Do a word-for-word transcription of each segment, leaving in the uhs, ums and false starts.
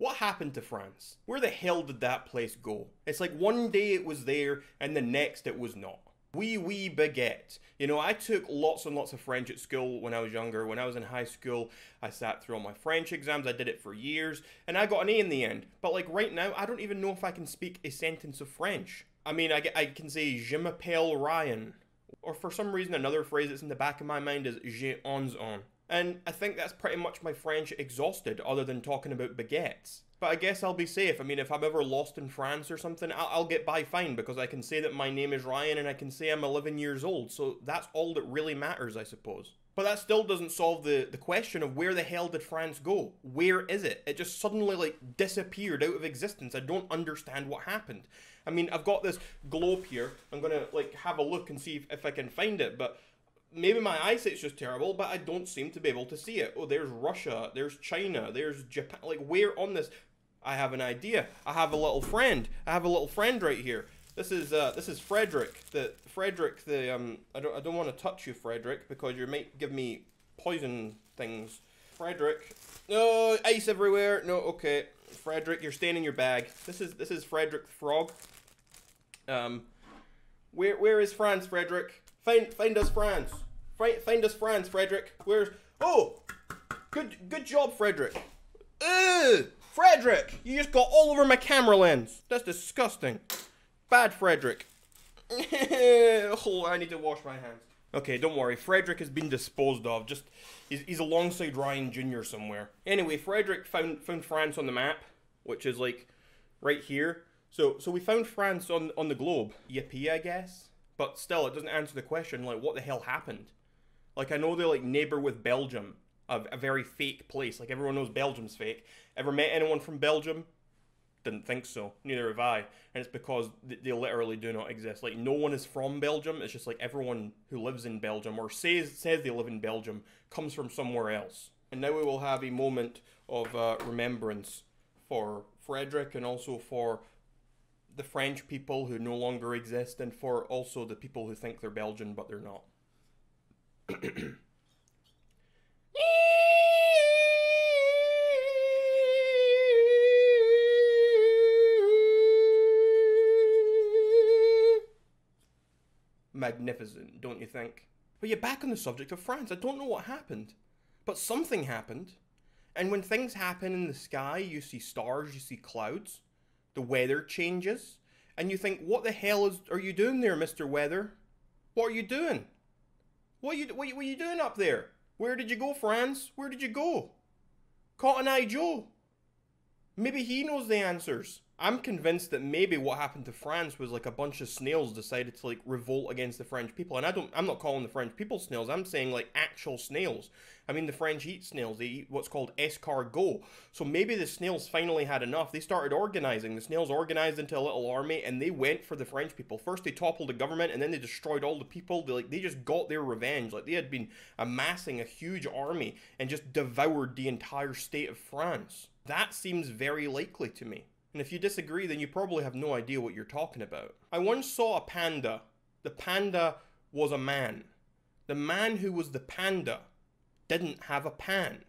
What happened to France? Where the hell did that place go? It's like one day it was there and the next it was not. Wee wee baguette. You know, I took lots and lots of French at school when I was younger. When I was in high school, I sat through all my French exams. I did it for years and I got an A in the end. But like right now, I don't even know if I can speak a sentence of French. I mean, I, I can say, je m'appelle Ryan. Or for some reason, another phrase that's in the back of my mind is j'ai onze ans. And I think that's pretty much my French exhausted, other than talking about baguettes. But I guess I'll be safe. I mean, if I'm ever lost in France or something, I'll, I'll get by fine, because I can say that my name is Ryan and I can say I'm eleven years old. So that's all that really matters, I suppose. But that still doesn't solve the, the question of where the hell did France go? Where is it? It just suddenly like disappeared out of existence. I don't understand what happened. I mean, I've got this globe here. I'm going to like have a look and see if, if I can find it, but maybe my eyesight's just terrible, but I don't seem to be able to see it. Oh, there's Russia, there's China, there's Japan. Like, where on this? I have an idea. I have a little friend. I have a little friend right here. This is uh, this is Frederick. The Frederick. The um, I don't I don't want to touch you, Frederick, because you might give me poison things. Frederick. No, oh, ice everywhere. No, okay. Frederick, you're staying in your bag. This is this is Frederick the Frog. Um, where where is France, Frederick? Find, find us France. Find, find us France, Frederick. Where's... Oh! Good good job, Frederick. Ugh! Frederick! You just got all over my camera lens. That's disgusting. Bad Frederick. Oh, I need to wash my hands. Okay, don't worry. Frederick has been disposed of. Just, he's, he's alongside Ryan Junior somewhere. Anyway, Frederick found, found France on the map, which is, like, right here. So, so we found France on, on the globe. Yippee, I guess? But still, it doesn't answer the question, like, what the hell happened? Like, I know they, like, neighbor with Belgium, a, a very fake place. Like, everyone knows Belgium's fake. Ever met anyone from Belgium? Didn't think so. Neither have I. And it's because th they literally do not exist. Like, no one is from Belgium. It's just, like, everyone who lives in Belgium or says, says they live in Belgium comes from somewhere else. And now we will have a moment of uh, remembrance for Frederick and also for the French people who no longer exist, and for also the people who think they're Belgian but they're not. Magnificent, don't you think? But you're back on the subject of France. I don't know what happened, but something happened. And when things happen in the sky, you see stars, you see clouds. The weather changes, and you think, what the hell is, are you doing there, Mister Weather? What are you doing? What are you, what are you doing up there? Where did you go, France? Where did you go? Cotton Eye Joe. Maybe he knows the answers. I'm convinced that maybe what happened to France was like a bunch of snails decided to like revolt against the French people. And I don't, I'm not calling the French people snails. I'm saying like actual snails. I mean, the French eat snails. They eat what's called escargot. So maybe the snails finally had enough. They started organizing. The snails organized into a little army and they went for the French people. First, they toppled the government and then they destroyed all the people. They like, they just got their revenge. Like they had been amassing a huge army and just devoured the entire state of France. That seems very likely to me. And if you disagree, then you probably have no idea what you're talking about. I once saw a panda. The panda was a man. The man who was the panda didn't have a pan.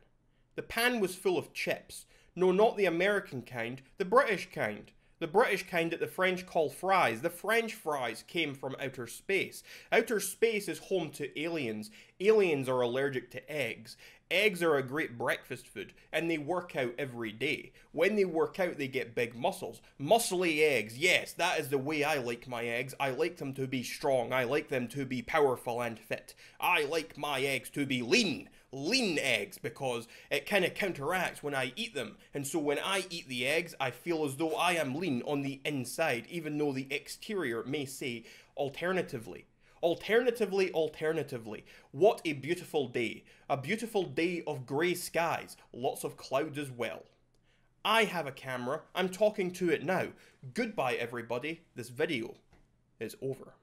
The pan was full of chips. No, not the American kind, the British kind. The British kind that the French call fries. The French fries came from outer space. Outer space is home to aliens. Aliens are allergic to eggs. Eggs are a great breakfast food, and they work out every day. When they work out, they get big muscles. Muscly eggs, yes, that is the way I like my eggs. I like them to be strong. I like them to be powerful and fit. I like my eggs to be lean. Lean eggs, because it kind of counteracts when I eat them. And so when I eat the eggs, I feel as though I am lean on the inside, even though the exterior may say alternatively. Alternatively, alternatively. What a beautiful day. A beautiful day of grey skies. Lots of clouds as well. I have a camera. I'm talking to it now. Goodbye, everybody. This video is over.